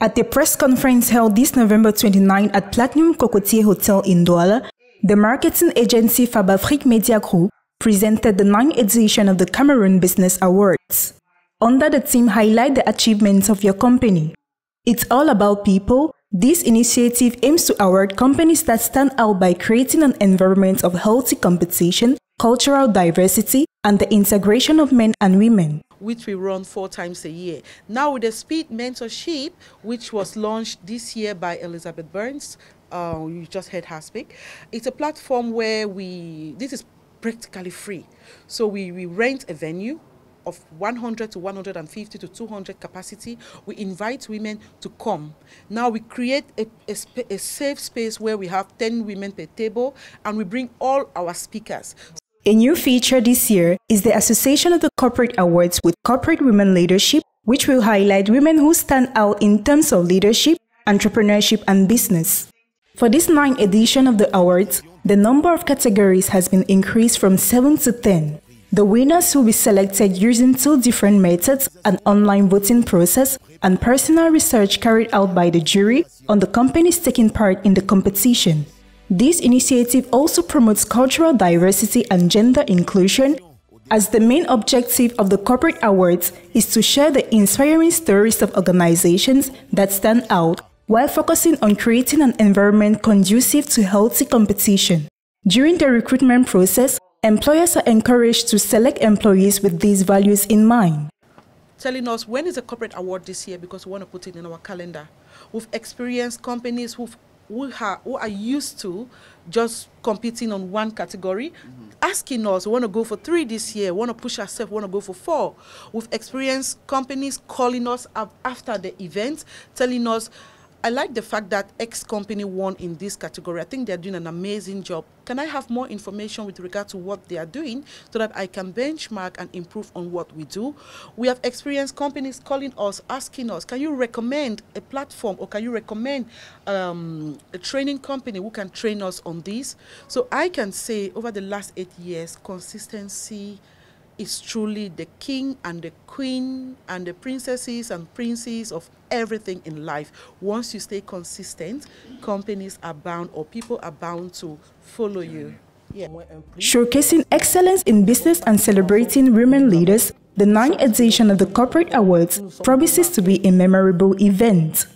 At the press conference held this November 29 at Platinum Cocotier Hotel in Douala, the marketing agency Fab Afrique Media Group presented the 9th edition of the Cameroon Business Awards. Under the theme "Highlight the Achievements of Your Company, It's All About People," this initiative aims to award companies that stand out by creating an environment of healthy competition, cultural diversity, and the integration of men and women, which we run 4 times a year. Now with the Speed Mentorship, which was launched this year by Elizabeth Burns, you just heard her speak, it's a platform where this is practically free. So we rent a venue of 100 to 150 to 200 capacity. We invite women to come. Now we create a safe space where we have 10 women per table, and we bring all our speakers. A new feature this year is the association of the Corporate Awards with Corporate Women Leadership, which will highlight women who stand out in terms of leadership, entrepreneurship, and business. For this 9th edition of the awards, the number of categories has been increased from 7 to 10. The winners will be selected using 2 different methods, an online voting process and personal research carried out by the jury on the companies taking part in the competition. This initiative also promotes cultural diversity and gender inclusion, as the main objective of the Corporate Awards is to share the inspiring stories of organizations that stand out while focusing on creating an environment conducive to healthy competition. During the recruitment process, employers are encouraged to select employees with these values in mind. Telling us when is the corporate award this year, because we want to put it in our calendar. We've experienced companies who are used to just competing on one category, asking us, we want to go for 3 this year, we want to push ourselves, we want to go for 4. We've experienced companies calling us up after the event, telling us, "I like the fact that X company won in this category. I think they're doing an amazing job. Can I have more information with regard to what they are doing so that I can benchmark and improve on what we do?" We have experienced companies calling us, asking us, "Can you recommend a platform, or can you recommend a training company who can train us on this?" So I can say over the last 8 years, consistency is truly the king and the queen and the princesses and princes of everything in life. Once you stay consistent, companies are bound, or people are bound, to follow you. Yeah. Showcasing excellence in business and celebrating women leaders, the 9th edition of the Corporate Awards promises to be a memorable event.